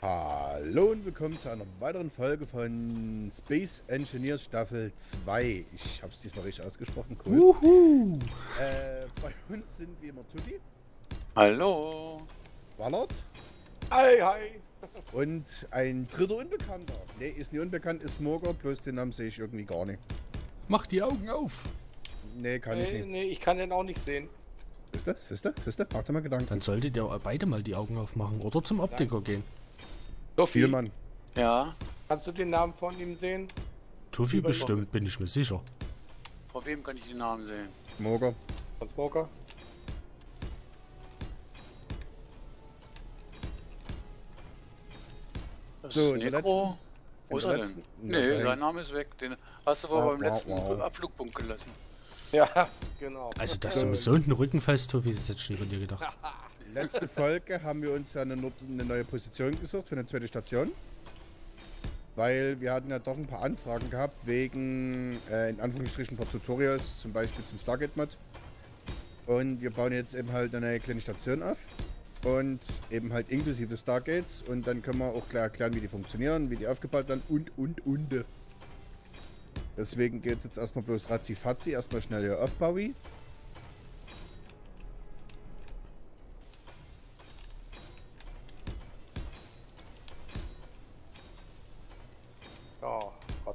Hallo und willkommen zu einer weiteren Folge von Space Engineers Staffel 2. Ich habe es diesmal richtig ausgesprochen, cool. Uhu. Bei uns sind wie immer Tutti. Hallo. Wallert. Hi, hi. Und ein dritter Unbekannter. Ne, ist nicht unbekannt, ist Smoker, bloß den Namen sehe ich irgendwie gar nicht. Mach die Augen auf. Ne, kann ich nicht. Ne, ich kann den auch nicht sehen. Siehste? Mach dir mal Gedanken. Dann solltet ihr beide mal die Augen aufmachen oder zum Optiker gehen. Tuffy. Vielmann. Ja. Kannst du den Namen von ihm sehen? Tuffy bestimmt, bin ich mir sicher. Von wem kann ich den Namen sehen? Smoker. Von Smoker? So, in der letzten... Wo ist er denn? Nee, sein Name ist weg. Den hast du wohl beim letzten Abflugpunkt gelassen. Ja, genau. Also, dass du mit so unten Rücken fällst, Tuffy, ist jetzt schon von dir gedacht. Letzte Folge haben wir uns ja eine neue Position gesucht für eine zweite Station. Weil wir hatten ja doch ein paar Anfragen gehabt wegen, in Anführungsstrichen, ein paar Tutorials, zum Beispiel zum Stargate-Mod. Und wir bauen jetzt eben halt eine kleine Station auf. Und eben halt inklusive Stargates. Und dann können wir auch gleich erklären, wie die funktionieren, wie die aufgebaut werden und. Deswegen geht es jetzt erstmal bloß ratzi-fatzi, erstmal schnell hier aufbauen.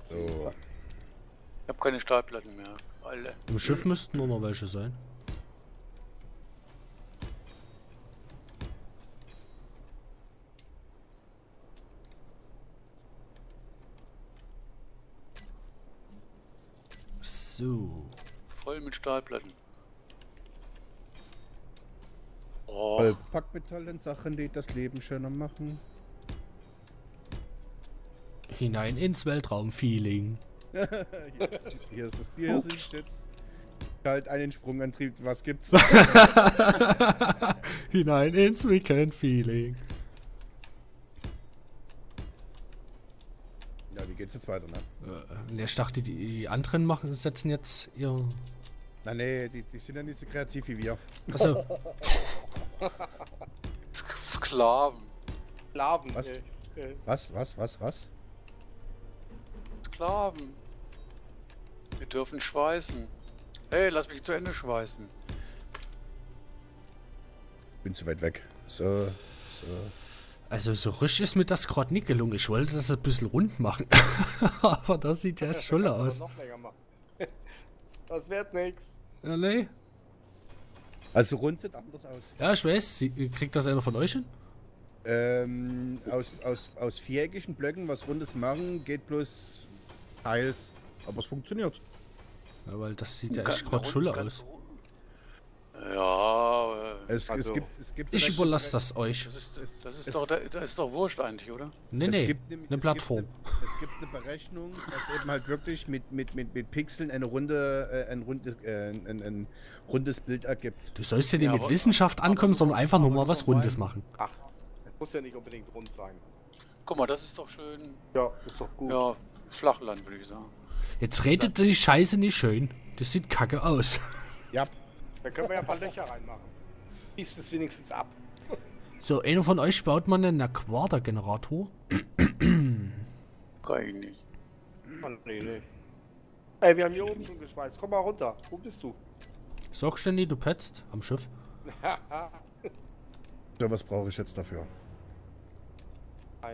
So. Ich habe keine Stahlplatten mehr. Alle. Im Schiff müssten nur noch welche sein. So. Voll mit Stahlplatten. Oh. Vollpackt mit tollen Sachen, die das Leben schöner machen. Hinein ins Weltraum-Feeling. Hier ist das Bier, hier sind Chips. Halt einen Sprungantrieb, was gibt's? Hinein ins Weekend-Feeling. Ja, wie geht's jetzt weiter, ne? Ich dachte, die anderen setzen jetzt ihr... Na nee, die sind ja nicht so kreativ wie wir. Achso. Sklaven. Was? Was? Sklaven. Wir dürfen schweißen. Hey, lass mich zu Ende schweißen. Bin zu weit weg. So. Also so richtig ist mir das gerade nicht gelungen. Ich wollte das ein bisschen rund machen. Aber das sieht ja erst schon aus. Noch länger machen. Das wird nichts. Ja, nee. Also rund sieht anders aus. Ja, ich weiß. Kriegt das einer von euch hin? Aus viereckigen Blöcken was Rundes machen geht bloß... Teils, aber es funktioniert. Ja, weil das sieht ja echt gerade Schulle aus. Ja, es gibt ich überlasse das euch. Das ist doch wurscht eigentlich, oder? Nee, eine Plattform. Es gibt eine Berechnung, dass eben halt wirklich mit Pixeln ein rundes Bild ergibt. Du sollst ja nicht mit Wissenschaft ankommen, sondern einfach nur mal was Rundes machen. Ach, das muss ja nicht unbedingt rund sein. Guck mal, das ist doch schön. Ja, ist doch gut. Ja, Flachland, würde ich sagen. Jetzt redet die Scheiße nicht schön. Das sieht kacke aus. Ja, da können wir ja ein paar Löcher reinmachen. Liest es wenigstens ab. So, einer von euch baut man einen Aquader-Generator. Kann ich nicht. Mann, nee. Ey, wir haben hier oben schon geschweißt. Komm mal runter. Wo bist du? Sagst du nicht, du petzt am Schiff. So, was brauche ich jetzt dafür?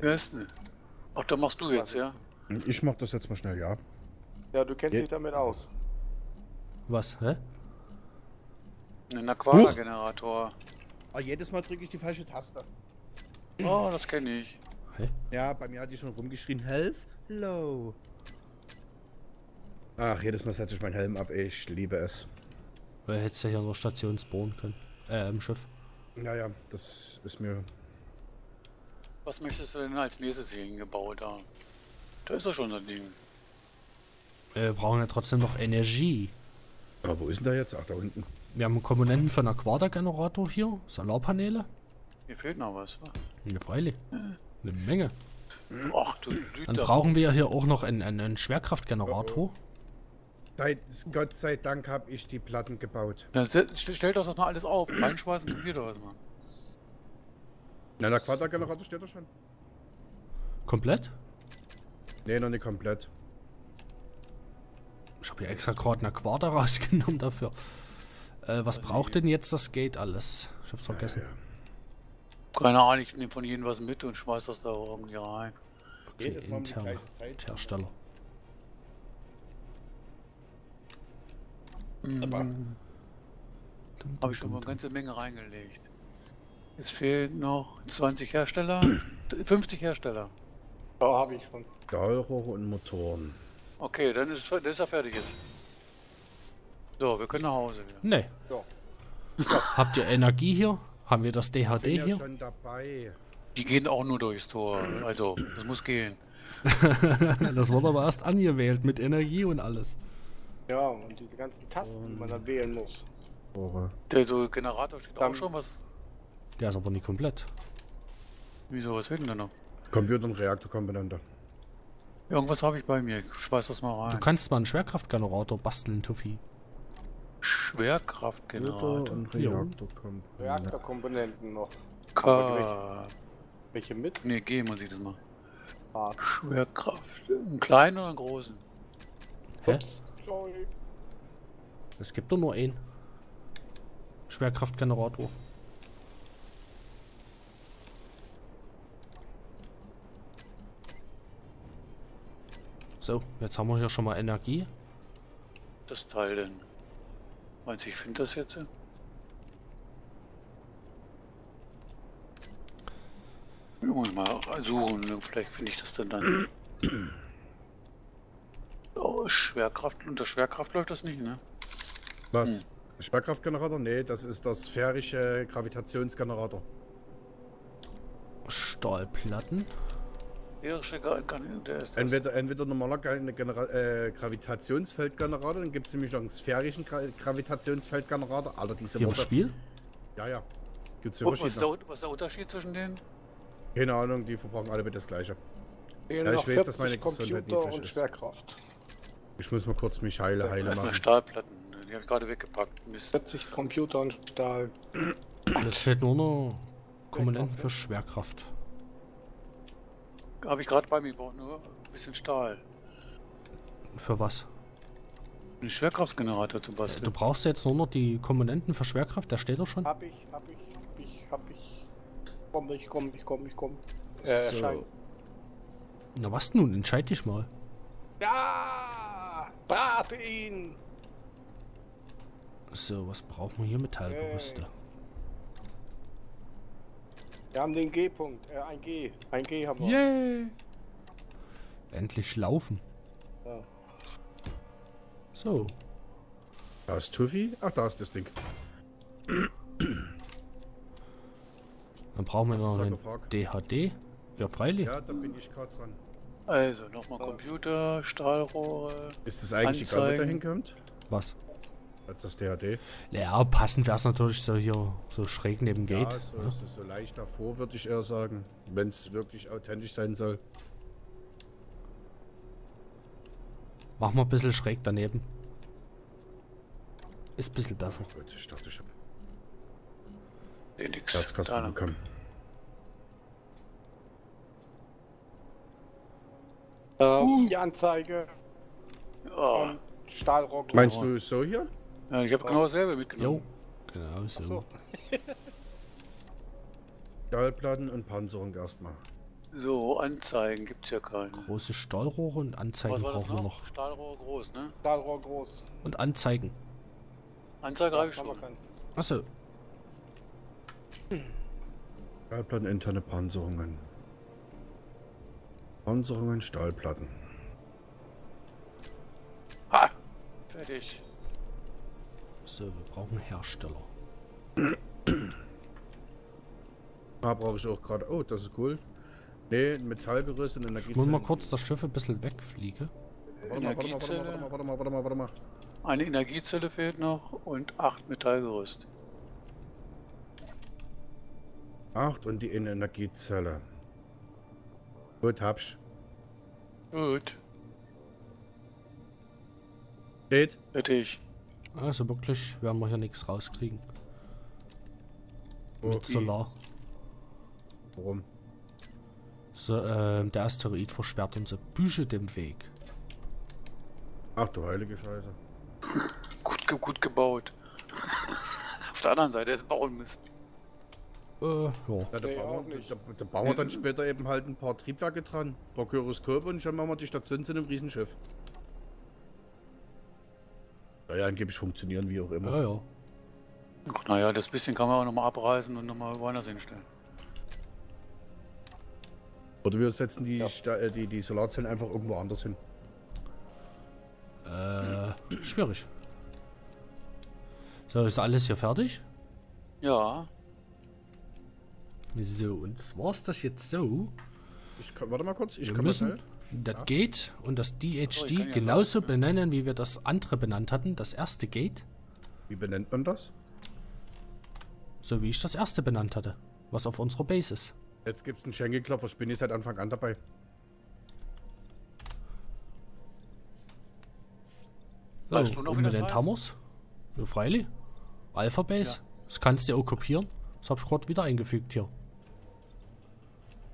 Wer ist denn? Ach, da machst du jetzt, ja? Ich mach das jetzt mal schnell, ja. Ja, du kennst dich damit aus. Was, hä? Ein Aquader-Generator. Oh, jedes Mal drücke ich die falsche Taste. Oh, das kenne ich. Hä? Ja, bei mir hat die schon rumgeschrien, Help, low. Ach, jedes Mal setze ich meinen Helm ab, ich liebe es. Weil hättest ja hier noch Stations bohren können. Im Schiff. Naja, das ist mir... Was möchtest du denn als nächstes hier hingebaut haben? Da ist doch schon so ein Ding. Wir brauchen ja trotzdem noch Energie. Aber wo ist denn da jetzt? Ach, da unten. Wir haben Komponenten für einen Aquader-Generator hier. Solarpaneele. Hier fehlt noch was, wa? Ja, freilich. Eine Menge. Ach, du Lüter. Dann brauchen wir hier auch noch einen Schwerkraftgenerator. Gott sei Dank habe ich die Platten gebaut. Dann stellt das doch mal alles auf. Einschweißen, probiert doch was mal. Na, der Quadergenerator steht da schon. Komplett? Nee, noch nicht komplett. Ich habe hier extra gerade eine Quarte rausgenommen dafür. Was braucht denn jetzt das Gate alles? Ich hab's vergessen. Ja. Keine Ahnung, ich nehme von jedem was mit und schmeiß das da irgendwie rein. Okay, Hersteller. Habe ich schon mal eine ganze Menge reingelegt. Es fehlen noch 20 Hersteller, 50 Hersteller. Da habe ich schon. Geheulrohre und Motoren. Okay, dann ist er fertig jetzt. So, wir können nach Hause wieder. Nee. So. Habt ihr Energie hier? Haben wir das DHD hier? Ja, schon dabei. Die gehen auch nur durchs Tor. Also, das muss gehen. Das wurde aber erst angewählt mit Energie und alles. Ja, und diese ganzen Tasten, die man dann wählen muss. Der so Generator steht dann auch schon was. Der ist aber nicht komplett. Wieso, was fehlt denn da noch? Computer und Reaktorkomponente. Irgendwas habe ich bei mir. Ich schmeiß das mal rein. Du kannst mal einen Schwerkraftgenerator basteln, Tuffy. Schwerkraftgenerator und Reaktorkomponenten. Reaktorkomponenten noch. Welche mit? Ne, G muss ich das mal. Ah. Schwerkraft. Einen kleinen oder einen großen? Hä? Sorry. Es gibt doch nur einen. Schwerkraftgenerator. So, jetzt haben wir hier schon mal Energie. Das Teil denn? Meinst du, ich finde das jetzt? Ich muss mal suchen, vielleicht finde ich das dann. Oh, Schwerkraft, unter Schwerkraft läuft das nicht, ne? Was? Hm. Schwerkraftgenerator? Ne, das ist das sphärische Gravitationsgenerator. Stahlplatten? Entweder normaler Gravitationsfeldgenerator, dann gibt es nämlich noch einen sphärischen Gravitationsfeldgenerator. Alter, diese Worte. Im Spiel? Ja, ja. Gibt's hier verschiedene. Was ist der Unterschied zwischen denen? Keine Ahnung, die verbrauchen alle mit das Gleiche. Ja, ich weiß, dass meine Gesundheit niedrig ist. Schwerkraft. Ich muss mal kurz mich heile machen. Stahlplatten, die habe ich gerade weggepackt. Mist. 40 Computer und Stahl. Jetzt fehlt nur noch Komponenten für Schwerkraft. Habe ich gerade bei mir, braucht nur ein bisschen Stahl. Für was? Einen Schwerkraftgenerator zu basteln. Du brauchst jetzt nur noch die Komponenten für Schwerkraft, da steht doch schon. Hab ich. Ich komm. So. Na was nun? Entscheid dich mal. Ja! Brate ihn! So, was brauchen wir hier? Metallgerüste. Wir haben den G-Punkt, ein G haben wir. Yay! Endlich laufen. Ja. So. Da ist Tuffy. Ach, da ist das Ding. Dann brauchen wir noch ein DHD. Ja, freilich. Ja, da bin ich gerade dran. Also, nochmal Computer, Stahlrohre. Ist das eigentlich egal, wo der hinkommt? Was? Das DHD. Ja, passend wäre es natürlich so hier, so schräg neben dem Gate. Ja, so leicht davor, würde ich eher sagen. Wenn es wirklich authentisch sein soll. Mach mal ein bisschen schräg daneben. Ist ein bisschen besser. Oh Gott, ich dachte schon. Nix. Herzkasten bekommen. Die Anzeige. Oh. Und Stahlrohr. Meinst du so hier? Ja, ich habe genau dasselbe mitgenommen. Jo, genau so. Stahlplatten und Panzerung erstmal. So, Anzeigen gibt's ja keine. Große Stahlrohre und Anzeigen brauchen wir noch. Stahlrohr groß, ne? Stahlrohr groß. Und Anzeigen. Anzeige habe ich schon. Achso. Stahlplatten, interne Panzerungen. Panzerungen, Stahlplatten. Ha! Fertig. So, wir brauchen Hersteller. Da brauche ich auch gerade. Oh, das ist cool. Ne, Metallgerüst und Energie. Ich muss mal kurz das Schiff ein bisschen wegfliegen. Warte mal. Eine Energiezelle fehlt noch und 8 Metallgerüst. 8 und die Energiezelle. Gut, hab's. Gut. Steht? Fertig. Also wirklich werden wir hier nichts rauskriegen. Mit Solar. Warum? So, der Asteroid versperrt unser Büsche dem Weg. Ach du heilige Scheiße. Gut gebaut. Auf der anderen Seite hätte bauen müssen. Ja. Ja, da bauen wir dann später eben halt ein paar Triebwerke dran, ein paar Gyroskope und schon machen wir die Station zu einem Riesenschiff. Naja, angeblich funktionieren wie auch immer. Ja, ja. Naja, das bisschen kann man auch nochmal abreißen und nochmal woanders hinstellen. Oder wir setzen die, die Solarzellen einfach irgendwo anders hin. Schwierig. So, ist alles hier fertig? Ja. So, und zwar ist das jetzt so. Warte mal kurz, wir müssen das Gate und das DHD genauso benennen, wie wir das andere benannt hatten, das erste Gate. Wie benennt man das? So wie ich das erste benannt hatte, was auf unserer Base ist. Jetzt gibt's einen Schenkelklopfer, ich bin jetzt seit Anfang an dabei. So, weißt du noch, wie das heißt? Den Tamos? Ja, freilich. Alpha Base. Ja. Das kannst du auch kopieren. Das hab ich gerade wieder eingefügt hier.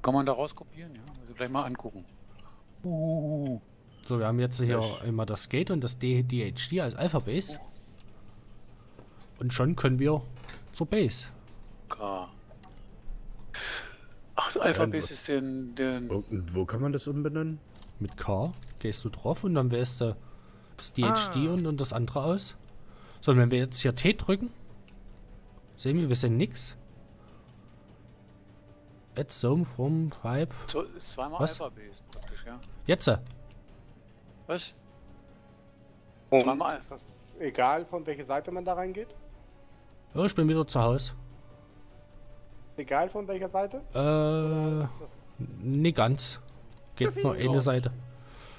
Kann man da rauskopieren, ja? Also gleich mal angucken. So, wir haben jetzt hier immer das Gate und das DHD als Alpha Base. Und schon können wir zur Base. Klar. Ach, das Alpha Base ist den... Wo kann man das umbenennen? Mit K gehst du drauf und dann wählst du das DHD und das andere aus. So, und wenn wir jetzt hier T drücken, sehen wir, wir sehen nix. Add Zone from Pipe. So, ist zweimal Alpha Base praktisch, ja. Jetzt! Was? Zweimal. Ist das egal, von welcher Seite man da reingeht? Ja, ich bin wieder zu Hause. Egal von welcher Seite? Nicht ganz. Geht nur eine Seite.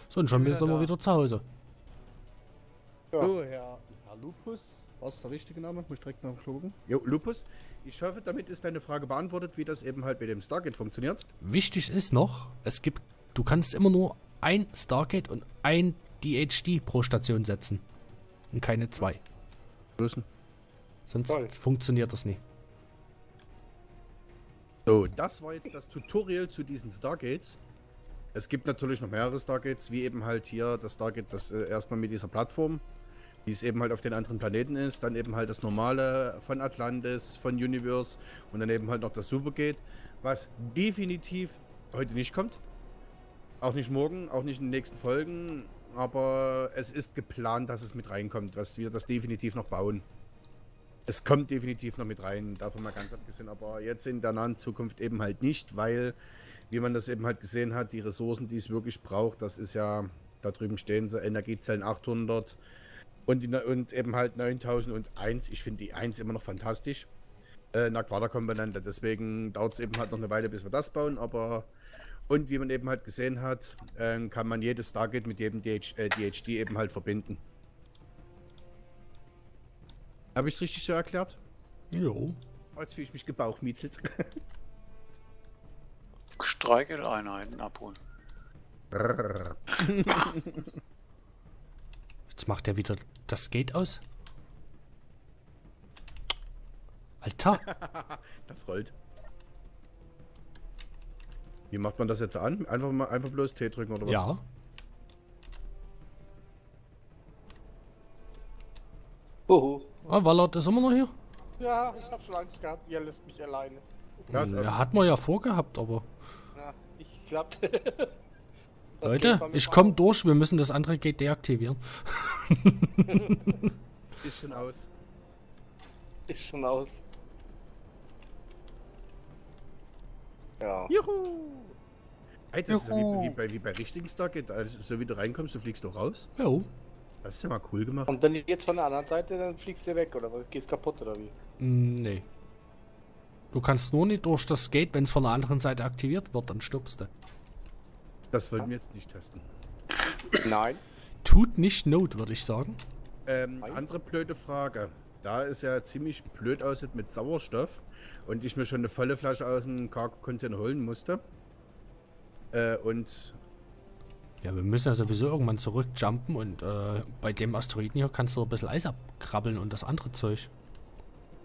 So, und schon sind wir wieder zu Hause. Ja. So, Herr Lupus, was ist der richtige Name? Ich muss direkt nach dem Klo gucken. Jo, Lupus, ich hoffe, damit ist deine Frage beantwortet, wie das eben halt mit dem Stargate funktioniert. Wichtig ist noch, du kannst immer nur ein Stargate und ein DHD pro Station setzen. Und keine zwei. Müssen. Sonst funktioniert das nie. So, das war jetzt das Tutorial zu diesen Stargates. Es gibt natürlich noch mehrere Stargates, wie eben halt hier das Stargate, das erstmal mit dieser Plattform, wie es eben halt auf den anderen Planeten ist, dann eben halt das normale von Atlantis, von Universe und dann eben halt noch das Supergate, was definitiv heute nicht kommt. Auch nicht morgen, auch nicht in den nächsten Folgen, aber es ist geplant, dass es mit reinkommt, dass wir das definitiv noch bauen. Es kommt definitiv noch mit rein, davon mal ganz abgesehen, aber jetzt in der nahen Zukunft eben halt nicht, weil, wie man das eben halt gesehen hat, die Ressourcen, die es wirklich braucht, das ist ja, da drüben stehen so Energiezellen 800 und eben halt 9001, ich finde die 1 immer noch fantastisch, eine Quaderkomponente, deswegen dauert es eben halt noch eine Weile, bis wir das bauen, aber, und wie man eben halt gesehen hat, kann man jedes Stargate mit jedem DHD eben halt verbinden. Habe ich es richtig so erklärt? Jo. Als fühle ich mich gebauchmietzelt. Gestreichelte Einheiten abholen. Jetzt macht er wieder das Gate aus. Alter. Das rollt. Wie macht man das jetzt an? Einfach bloß T drücken oder was? Ja. Oho. Ah, Wallert ist immer noch hier? Ja, ich hab schon Angst gehabt, ihr lässt mich alleine. Das hat man ja vorgehabt, aber... Ja, ich klappt. Leute, ich komm durch, wir müssen das andere Gate deaktivieren. Ist schon aus. Ist schon aus. Ja. Juhu! Hey, das Juhu. Ist ja wie bei richtigen Stargate, also so wie du reinkommst, du fliegst doch raus. Ja. Das ist ja mal cool gemacht. Und wenn du jetzt von der anderen Seite, dann fliegst du weg oder gehst kaputt oder wie? Nee. Du kannst nur nicht durch das Gate, wenn es von der anderen Seite aktiviert wird, dann stirbst du. Das wollten wir jetzt nicht testen. Nein. Tut nicht Not, würde ich sagen. Andere blöde Frage. Da es ja ziemlich blöd aussieht mit Sauerstoff und ich mir schon eine volle Flasche aus dem Cargo-Container holen musste. Ja, wir müssen ja sowieso irgendwann zurückjumpen und bei dem Asteroiden hier kannst du ein bisschen Eis abkrabbeln und das andere Zeug.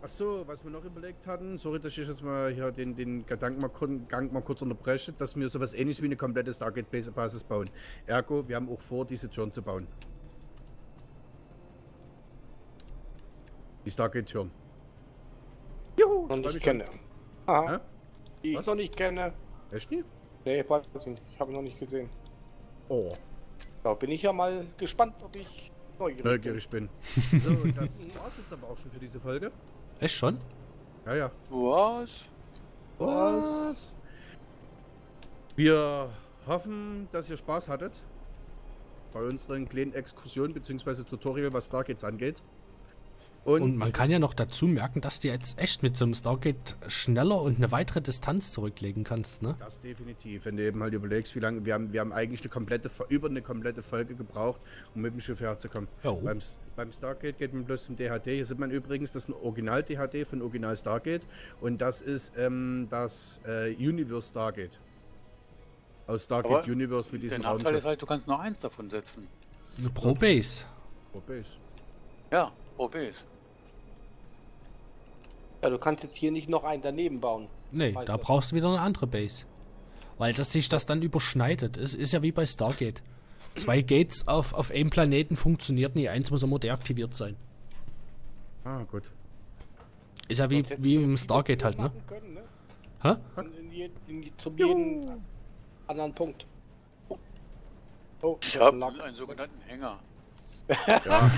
Achso, was wir noch überlegt hatten, sorry, dass ich jetzt mal hier den Gedankengang mal kurz unterbreche, dass wir sowas ähnliches wie eine komplette Stargate-Basis bauen. Ergo, wir haben auch vor, diese Türen zu bauen. Die Stargate-Türen. Juhu! Noch nicht kenne. Aha. Die ich noch nicht kenne. Echt nicht? Nee, ich weiß nicht. Ich habe ihn noch nicht gesehen. Oh. Da bin ich ja mal gespannt, ob ich neugierig bin. So, das war's jetzt aber auch schon für diese Folge. Echt schon? Ja, ja. Was? Wir hoffen, dass ihr Spaß hattet bei unseren kleinen Exkursionen bzw. Tutorial, was Stargates angeht. Und man kann ja noch dazu merken, dass du jetzt echt mit so einem Stargate schneller und eine weitere Distanz zurücklegen kannst, ne? Das definitiv, wenn du eben halt überlegst, wie lange, wir haben eigentlich über eine komplette Folge gebraucht, um mit dem Schiff herzukommen. Oh. Beim Stargate geht man bloß zum DHD, hier sieht man übrigens, das ist ein Original DHD von Original Stargate und das ist das Universe Stargate. Aus Stargate aber Universe mit diesem Raumschiff. Der Nachteil ist halt, du kannst nur eins davon setzen. Eine Pro-Base. Pro-Base. Ja, Pro-Base. Ja, du kannst jetzt hier nicht noch einen daneben bauen. Nee, da brauchst du wieder eine andere Base. Weil das sich das dann überschneidet. Es ist ja wie bei Stargate. Zwei Gates auf einem Planeten funktioniert nie. Eins muss immer deaktiviert sein. Ah, gut. Ist ja wie im Stargate halt, ne? Können, ne? Hä? Zum jeden anderen Punkt. Oh, ich habe einen sogenannten Hänger. Ja.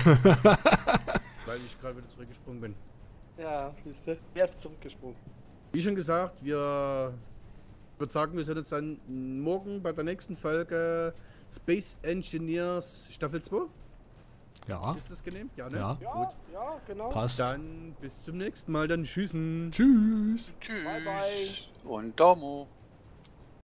Weil ich gerade wieder zurückgesprungen bin. Ja, siehst du, er ist zurückgesprungen. Wie schon gesagt, ich würde sagen, wir sehen uns dann morgen bei der nächsten Folge Space Engineers Staffel 2. Ja. Ist das genehm? Ja, ne? Ja. Gut. Ja, genau. Passt. Dann bis zum nächsten Mal, dann tschüssen. Tschüss. Tschüss. Bye, bye. Und Daumen.